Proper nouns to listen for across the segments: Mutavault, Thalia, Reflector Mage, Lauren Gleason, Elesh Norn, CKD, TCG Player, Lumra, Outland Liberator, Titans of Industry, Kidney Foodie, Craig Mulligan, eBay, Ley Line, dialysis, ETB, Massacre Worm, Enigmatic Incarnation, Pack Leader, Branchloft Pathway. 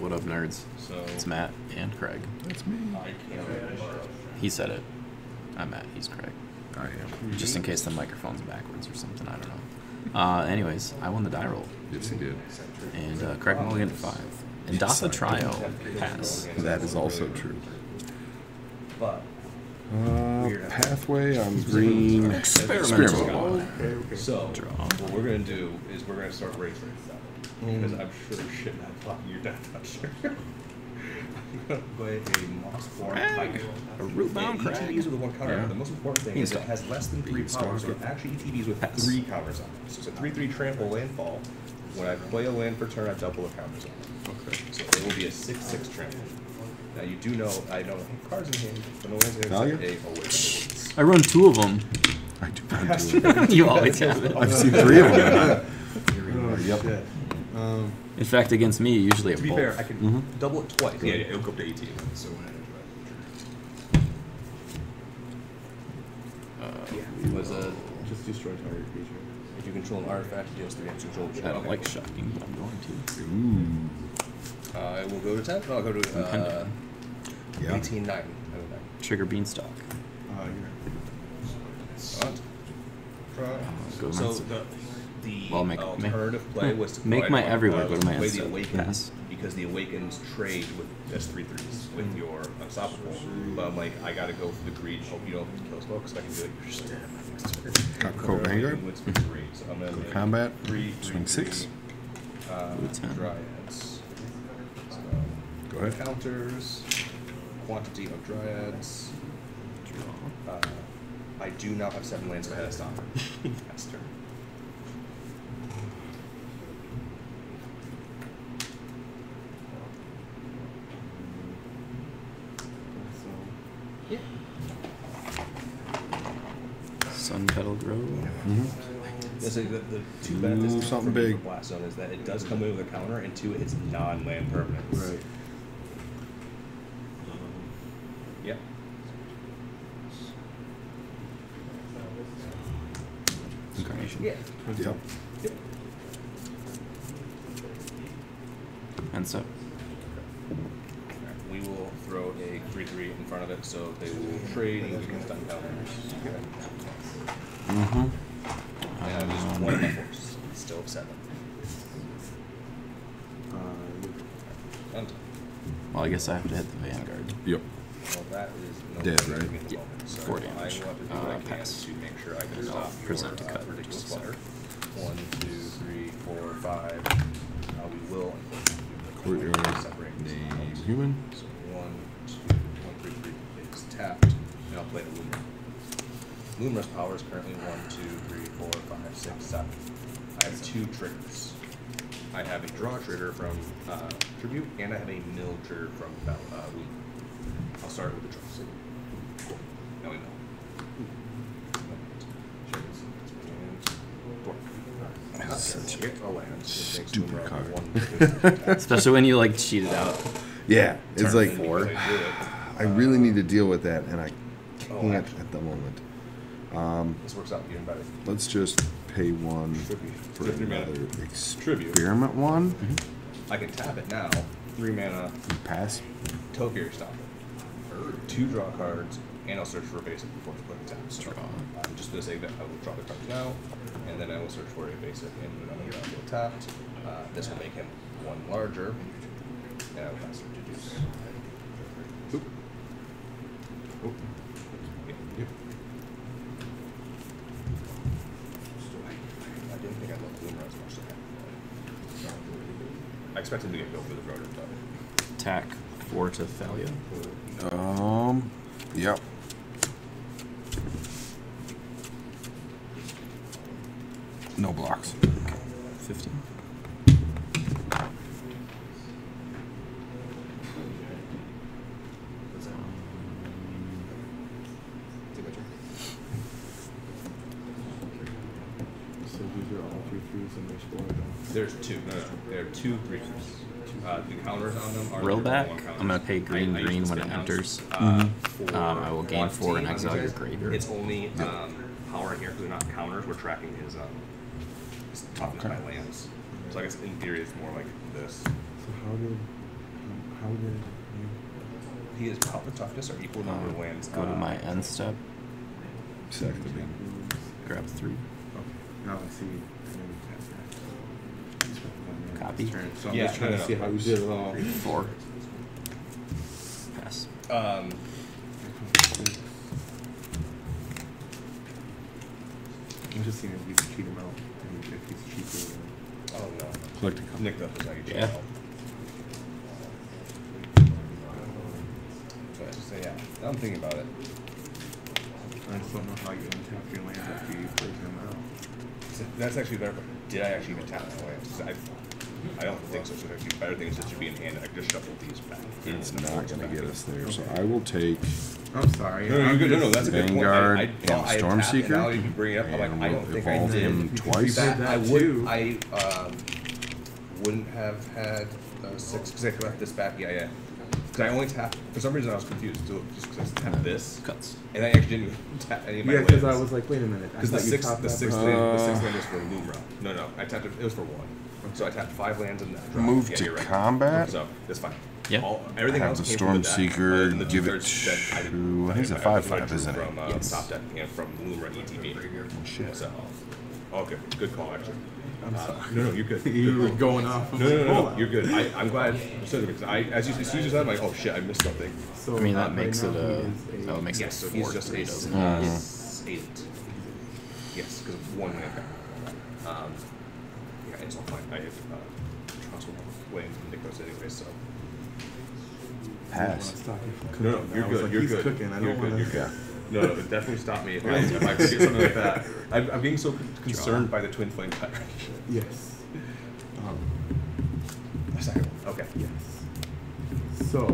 What up, nerds? So it's Matt and Craig. That's me. He said it. I'm Matt. He's Craig. I am. Just in case the microphone's backwards or something. I don't know. Anyways, I won the die roll. Yes, he did. And Craig Mulligan at 5. And Dasa Trio pass. That is also true. Pathway on green. Experimental. Okay. So draw. What we're going to do is we're going to start race race. Because I'm sure shit not fucking your death toucher. I'm going to play a moss form tiger. A root bound crack. ETBs with a 1-counter. Yeah. The most important thing is it has less than 3 powers. So actually ETBs with 3 counters on it. So it's a 3-3 trample landfall. When I play a land per turn, I double the counters on it. Okay. So it will be a 6-6 trample. Now you do know, I don't have cards in hand, but no one's going to take a I run 2 of them. I do run 2 of them. You always have it. I've seen 3 of them. Oh, yep. In fact, against me, usually to be both. Fair, I can double it twice. Yeah, it'll go up to 18. So when I it was a just destroy target creature. If you control an artifact, you just control. I don't like shocking, but I'm going to. Ooh. I will go to 10. No, I'll go to 18-9. Trigger beanstalk. So the alternative play was to play the Awakened because the Awakens trade with S3/3s with your unstoppable. But I'm like, I gotta go for the greed. Hope you don't have to kill smoke because I can do it. You're just like, got cold anger. Good combat. 3/6. Dryads. Go ahead. Counters. Quantity of dryads. Draw. I do not have 7 lands ahead of stopper. That's turn. Sun Petal Grove. The two benefits from the Blast Zone is that it does come in with a counter, and 2, it's non-land permanence. Right. Yep. Incarnation. Yeah. Yep. Yep. And so. We will throw a 3-3 in front of it, so they will trade and get stun counters. And I just one of force. Still 7. Well, I guess I have to hit the Vanguard. Yep. Well, that is no dead, right? Yeah. Moment, so 4 damage. Pass. To make sure I can stop present your, to cut. Ridiculous clutter. 1, 2, 3, 4, 5. We will separate name human. So 1, 2, 1, 3, 3 is tapped. And I'll play the Luminous. Luminous power is currently 1, 2, 3, 4, 5, 6, 7. I have 2 triggers. I have a draw trigger from Tribute, and I have a mill trigger from Loom. I'll start with the draw. Cool. Now we know. Stupid card. Especially when you like cheat it out. Yeah, it's like 4. I really need to deal with that, and I can't at the moment. This works out even better. Let's just pay 1 for another experiment 1. I can tap it now. 3 mana. Pass. Tokyo or stop it. 2 draw cards, and I'll search for a basic before I put it down. So I'm just going to say that I will draw the cards now, and then I will search for a basic, and when I'm going to go tapped, this will make him 1 larger, and I will pass it to do so. Oop. Oop. Yep. Yep. I expect him to get built for the rotor. Attack 4 to Thalia. Yep. No blocks. 15. There's 2. There are 2 creatures. The counters on them are. Roll back. I'm going to pay green, green when it enters. I will gain 4 and exile your graveyard. It's only power and air, not counters. We're tracking his toughness by lands. So I guess in theory it's more like this. So how did He is Papa Toughness, or equal number of lands. Go to my end step. Exactly. Grab 3. Okay. Now let's see. Copy. So I'm just trying to see how you did it all. 4. Pass. I'm just seeing if you can cheat him out. And if he's cheating. Oh no. Collecting. Nicked up is how you cheat him out. Yeah, I'm thinking about it. I just don't know how you untap your land after you break them out. So that's actually better. Did I actually even tap my land? I don't think so. So there's better things that should be in hand. I just shuffled these back. It's not going to get us there. So I will take. I'm sorry. No, good. No, that's a good point. I Stormseeker. Now you can bring it up. I'm like, I don't think I did. Him twice. I would. I wouldn't have had 6 because I could have this back. Yeah. Because I only tapped, for some reason I was confused, so just because I tapped this. Cuts. And I actually didn't tap any of my lands. Yeah, because I was like, wait a minute. Because the sixth land was for Lumra. No, I tapped it, it was for 1. So I tapped 5 lands and that. Move to combat? So, that's fine. Yeah. Everything else came from the deck. Stormseeker, give it to, I think it's a 5/5, isn't it? Yes. Top deck, and from Lumra ETB. Oh, shit. Okay, good call, actually. I'm sorry. No, you're good. You were going off. No, you're good. I'm glad. As soon as I'm like, oh shit, I missed something. So I mean, that makes it a. Oh, it makes it 4. So he's just 8. Yes, because of 1 land back. Yeah, it's all fine. I have transferred lands and Nickos anyway, so. Pass. No, you're good. You're good. You're good. You're good. No, it would definitely stop me if I forget something like that. I'm being so concerned by the twin flame pattern. Yes. The second one. Okay. Yes. So, I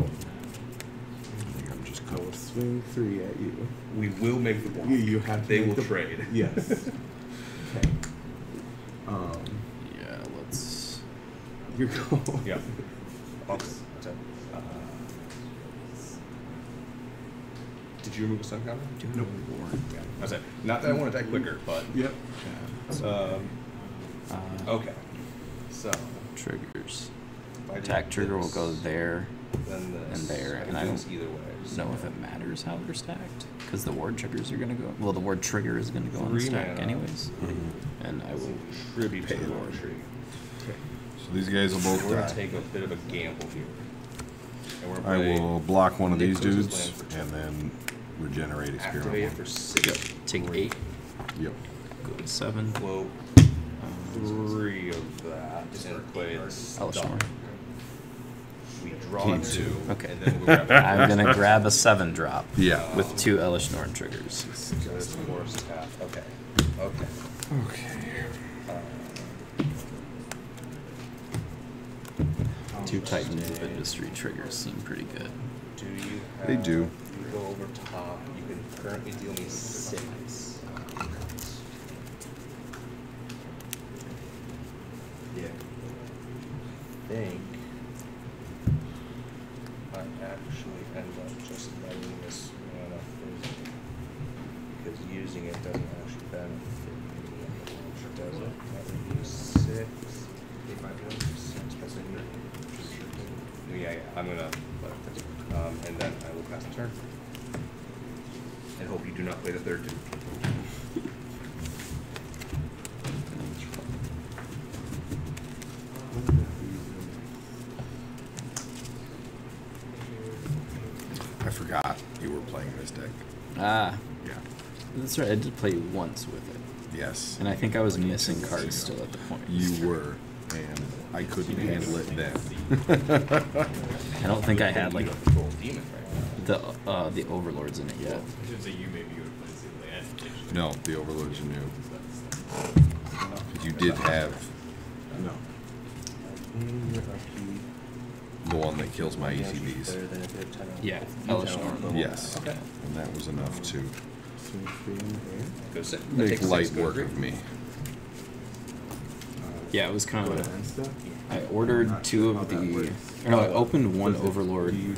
think I'm just going to swing 3 at you. We will make the block. You have to. They will trade. Yes. Okay. Yeah. Let's. You go. Yeah. Okay. Did you remove a sun counter? Nope. Yeah. I said, not that I want to die quicker, but. Yep. Okay. So. Triggers. Attack trigger will go there and there. And I don't know if it matters how they're stacked. Because the ward triggers are going to go. Well, the ward trigger is going to go on the stack anyways. And I will tribute to the ward tree. Okay. So these guys will both die. We're going to take a bit of a gamble here. I will block one of these dudes and then. Regenerate experiment. For 6. Yep. Take 8. Yep. Go to 7. Blow 3 of that. Elesh Norn. We draw 2. Okay. And then we'll grab I'm gonna grab a 7-drop. Yeah. With 2 Elesh Norn triggers. Okay. Okay. 2 Titans of Industry triggers seem pretty good. Do you? They do. Go over top. You can currently deal me 6. Yeah. I think I actually end up just letting this one up because using it doesn't actually benefit me. It doesn't. That would be 6. If I do 6, because I need. Yeah. I'm gonna let this. And then I will pass the turn. And hope you do not play the 3rd dude. I forgot you were playing this deck. Ah. Yeah. That's right, I did play once with it. Yes. And I think I was missing cards still at the point. You were, and I couldn't handle it then. I don't think I had like the overlords in it yet. No, the overlords are new. You did have the one that kills my ETBs. Yeah, Elesh Norn. Yes, okay. And that was enough to make light work of me. Yeah, it was kind of. I ordered 2 of the. No, I opened 1 overlord in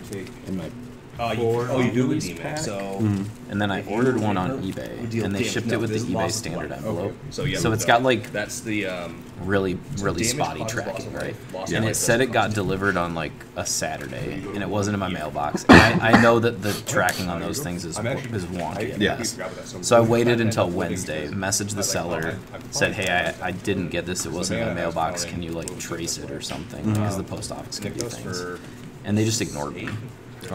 my You do with DMAC. So and then I ordered one on eBay, and they shipped it with the eBay standard envelope. So yeah, so it's got like that's the really spotty tracking, right? And it said it got delivered on like a Saturday, and it wasn't in my mailbox. And I know that the tracking on those things is wonky at best. So I waited until Wednesday, messaged the seller, said, "Hey, I didn't get this. It wasn't in my mailbox. Can you like trace it or something?" Because the post office can do things, and they just ignored me.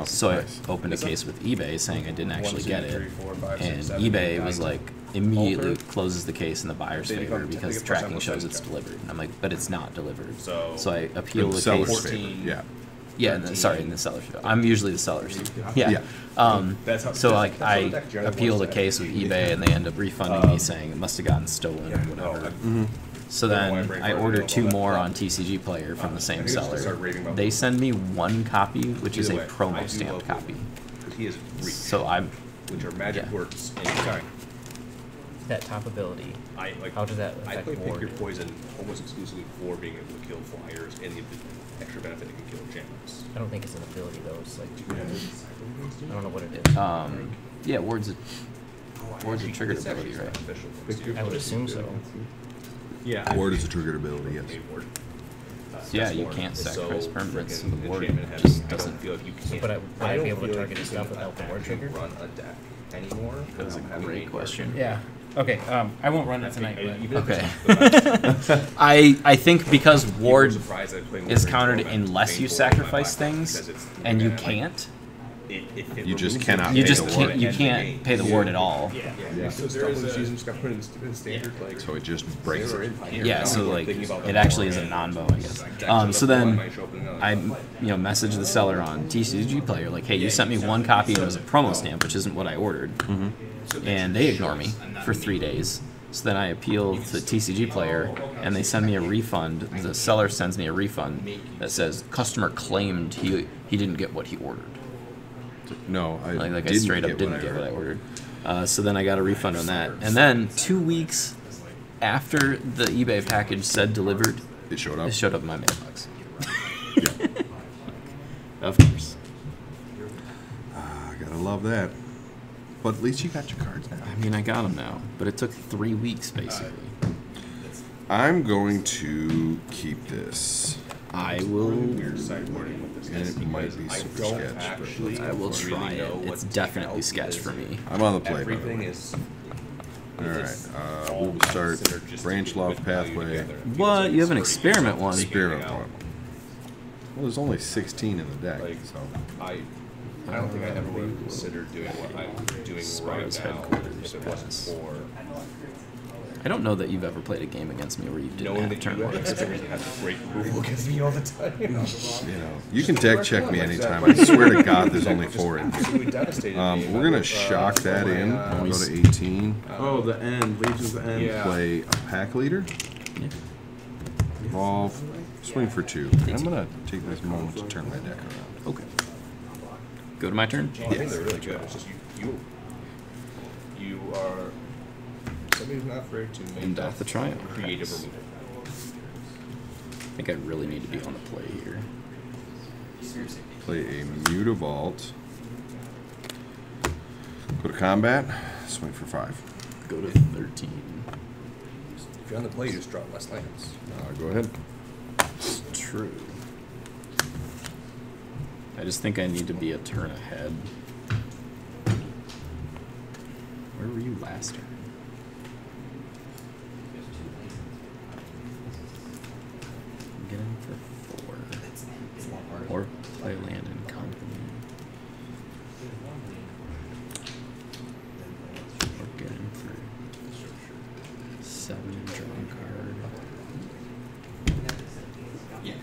So I opened a case with eBay saying I didn't actually get it, and eBay was like immediately closes the case in the buyer's favor because the tracking shows it's delivered. And I'm like, but it's not delivered. So I appeal the case. Yeah, and then, sorry, in the seller's favor. I'm usually the seller's. Yeah. So like I appeal the case with eBay, and they end up refunding me saying it must have gotten stolen or whatever. So then I order two more on TCG Player from the same seller. They send me one copy, which is a promo stamped copy. So I'm... Which are magic words. Sorry. That top ability. How does that affect ward? I play Pick Your Poison almost exclusively for being able to kill flyers and the extra benefit it can kill enchantments. I don't think it's an ability though. It's like... I don't know what it is. Yeah, ward's a triggered ability, right? I would assume so. Yeah. Ward is a triggered ability, yes. Yeah, you can't sacrifice permanents, so the ward just doesn't feel like you can. But I don't be able to target his stuff without the ward trigger. Run a deck anymore. That was a great question. Yeah. Okay. I won't run it tonight. But okay. I think because ward is countered unless you sacrifice things, and you can't. You just cannot. You can't pay the ward at all. Yeah. So there is a. So it just breaks it. Yeah. So like it actually is a non-bow, I guess. So then I message the seller on TCG Player like, hey, you sent me one copy and it was a promo stamp, which isn't what I ordered, and they ignore me for 3 days. So then I appeal to TCG Player, and they send me a refund. The seller sends me a refund that says customer claimed he didn't get what he ordered. No, I straight up didn't get what I ordered. So then I got a refund on that. And then 2 weeks after the eBay package said delivered, it showed up. It showed up in my mailbox. Yeah. Of course. Gotta love that. But at least you got your cards now. I mean, I got them now. But it took 3 weeks, basically. I'm going to keep this. I will. And it might be super sketch, but I will try it. It's definitely sketch for me. I'm on the play, by the way. All right. We'll start Branchloft Pathway. What? You have an experiment one? Experiment one. Well, there's only 16 in the deck, so. I don't think I ever would have considered doing what I'm doing right now if it wasn't for. I don't know that you've ever played a game against me where you didn't have turn one. You look at me all the time. You can deck check me anytime. I swear to God, there's only 4 in here. We're going to shock that in. I'll go to 18. Oh, the end. Legions the end. Yeah. Play a Pack Leader. Yeah. Evolve. Swing for 2. And I'm going to take this moment to turn my deck around. Okay. Go to my turn? Yeah. I think they're really good. It's just you are... Somebody's not afraid to make and off the triumph. Creative removal. I think I really need to be on the play here. Play a Mutavault. Go to combat. Swing for 5. Go to 13. If you're on the play, you just draw less lands. Go ahead. True. I just think I need to be a turn ahead. Where were you last turn? Get in for 4. Or play land and company. Or get in for 7 and draw a card. Yeah.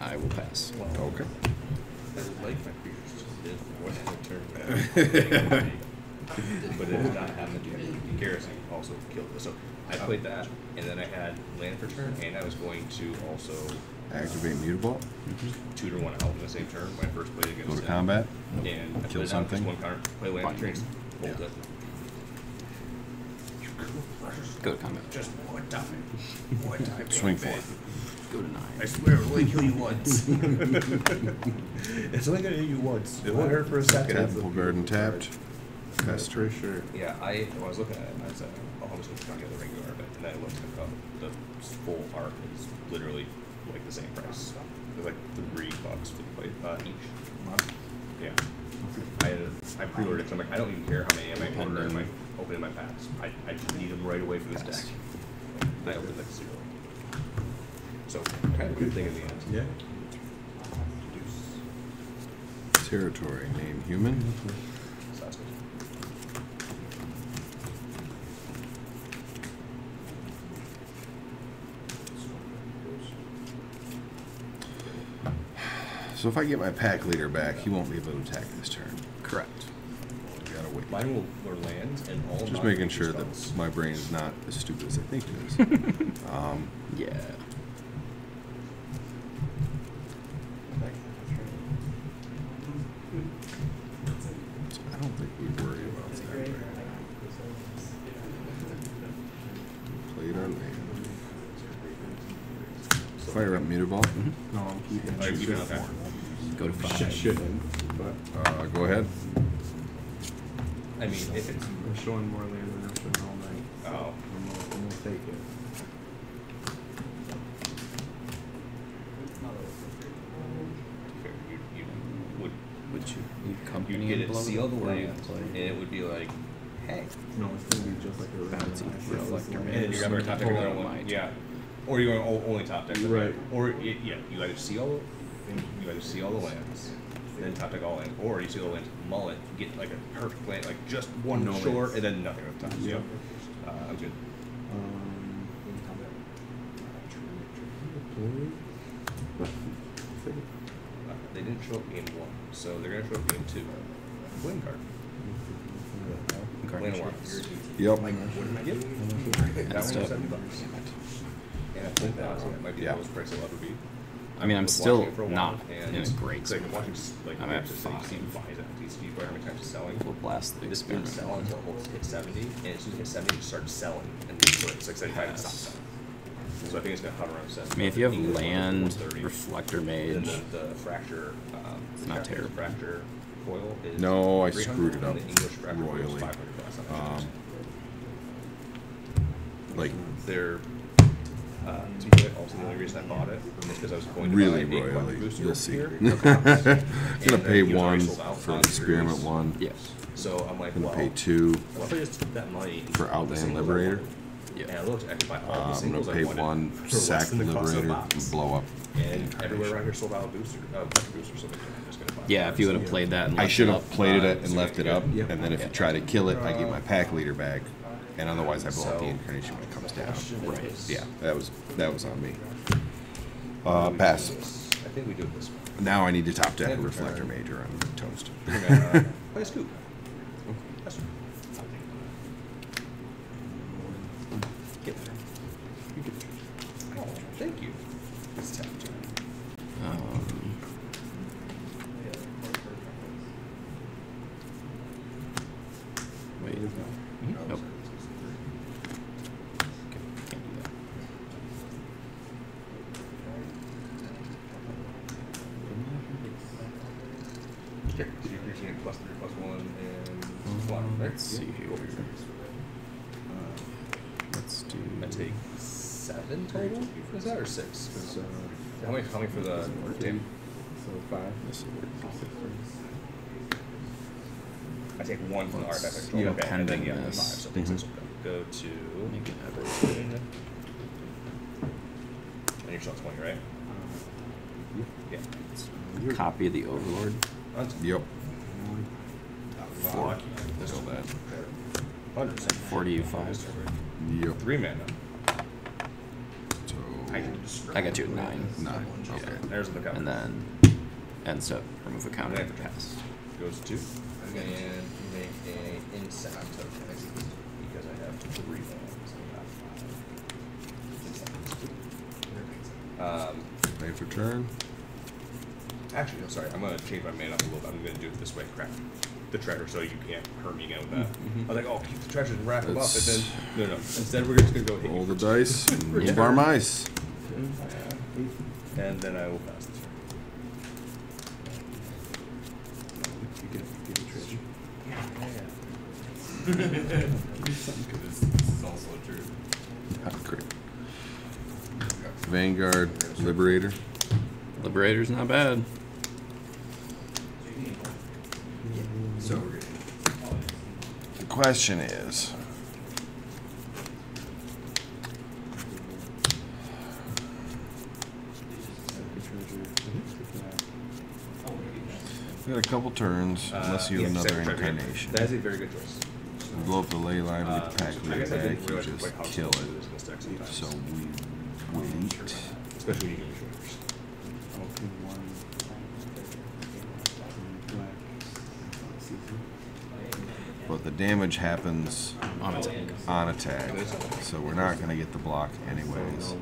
I will pass. Okay. But it did not have to do with Garrison also killed. So I played that, and then I had land for turn, and I was going to also Activate Mutavault. Tutor one out in the same turn. My first play against. Go to combat. And I kill something. One card. Play land. Trains. Hold it. You cool go to combat. Just one time. One time. Swing for it. Go to 9. I swear, it'll only kill you once. It's only going to hit you once. It won't hurt for a second. Temple Garden tapped. Best treasure. Yeah, when I was looking at it, I was almost looking at the ring guard, and I looked at the full art is literally like the same price. It was like $3 for the plate each month. Yeah. I pre-ordered it because I'm like, I don't even care how many I might order in my opening my packs. I just need them right away for this deck. I opened like 0. So kind of a good thing in the end. Yeah. Introduce. Territory name human. So if I get my pack leader back, he won't be able to attack this turn. Correct. You gotta wait. Mine will land and all. Just making sure that my brain is not as stupid as I think it is. Yeah. So I don't think we worry about that. Right now. Played our land. Fire up Mutavault. No, I'm keeping. Oh, you got that. Go to 5. Go ahead. I mean, if it's... We're showing more land than I'm showing all night. So oh. We'll take it. Would you get it sealed away, and it would be like, hey. No, it's going to be just like a bouncy reflector mage. And you're going to top deck another one. Yeah. Or you're going to only top deck. Right. Or, yeah, you either seal... You either seal the lands, then top deck all lands, or you seal the lands, mullet, get like a perfect land, like just one short, and then nothing up top. Yeah. I'm good. They didn't show up game 1, so they're going to show up game 2. Win card. Land once. Yep. What did I get? That was $70. And I think that might be the lowest price I'll ever beat. I mean, I'm still not in a great spot. I'm at 5. We'll blast the experiment. It's been selling until it hits 70, and as soon as it hits 70, it starts selling. And then it's like 75 and stops selling. So I think it's going to hover around 70. I mean, if you have land, reflector mage, the fracture, it's not terrible. Fracture coil is no, I screwed it up royally. Like, they're... also, the only reason I bought it is because I was going to really buy a royally. You'll see. I'm gonna pay 1 for experiment 1. Yes. So I'm like, well, pay 2 for Outland Liberator. Yeah. And I looked at buy all the singles I wanted. I'm gonna pay 1 sack Liberator and blow up. And everywhere around here sold out booster, so I'm just gonna buy. Yeah, if you would have played that, and I should have played it and left it up, and then if you try to kill it, I get my pack leader back. And otherwise, I blow up the incarnation when it comes down. Right. Yeah, that was on me. Pass. I think we do it this way. Now I need to top deck a reflector mage or I'm toast. Play a scoop. Okay. Get there. You get there. Oh, thank you. It's tough. Wait. Nope. Let's see here. Let's do. I take 7 total. Is that or 6? How many for the team? So 5. I take 1 from the artifact. You have pending this. 5, so things go to. You can have it. And you're still 20, right? Yeah. Copy the Overlord. Yep. 4. 45. Yep. 3 mana. So I got you at 9. Okay. Yeah. There's the counter. And then end step. Remove a counter. And pass. Goes to 2. I'm going to make an insect token because I have 3 mana. So I got 5. Play for turn. Actually, no, sorry. I'm going to change my mana up a little bit. I'm going to do it this way. Crap. The treasure, so you can't hurt me again with that. I was like, oh, keep the treasures and wrap them up. And then, no, no. Instead, we're just going to go hit. Roll the dice and move our mice. And then I will pass this turn. You get a treasure. This is also true. Great. Vanguard, Liberator. Liberator's not bad. So the question is, we got a couple turns. Unless you have another incarnation. That is a very good choice. We blow up the ley line with the pack leader back. You just kill it. So we wait. Especially when you do shoulders. But the damage happens on attack. So we're not going to get the block anyways.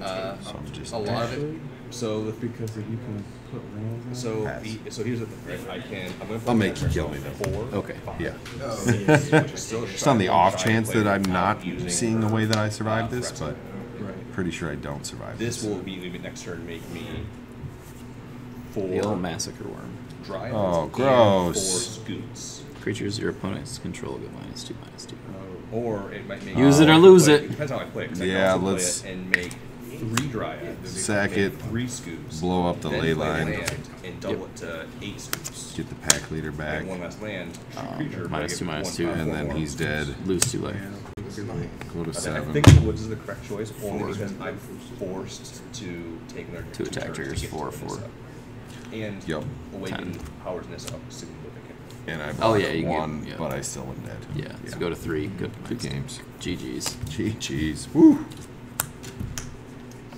So I'm just a lot of it. So that's because you can put lands. So here's the thing. Right? I'll make you kill me though. Four, five. Yeah. Just on the off chance that I'm not seeing the way that I survived this, but pretty sure I don't survive this. This will immediately next turn make me four. The old Massacre Worm. Dry. Oh, gross. Four scoots. Creatures your opponent's control get -2/-2. Or it might make use it or lose it. Depends how I play. Yeah, let's play it and make. Three dryads. Sack it. Three scoops. Blow up the ley line. And double it to 8 scoops. Get the pack leader back. And one last land. -2/-2. And then he's dead. Lose 2 life. Go to 7. I think the woods is the correct choice only because I'm forced to take another 2 attack triggers. 4/4. And awaken Howard's Nest up significantly. And I won 1, but I still am dead. Yeah. So go to 3. Good games. GGs. Woo.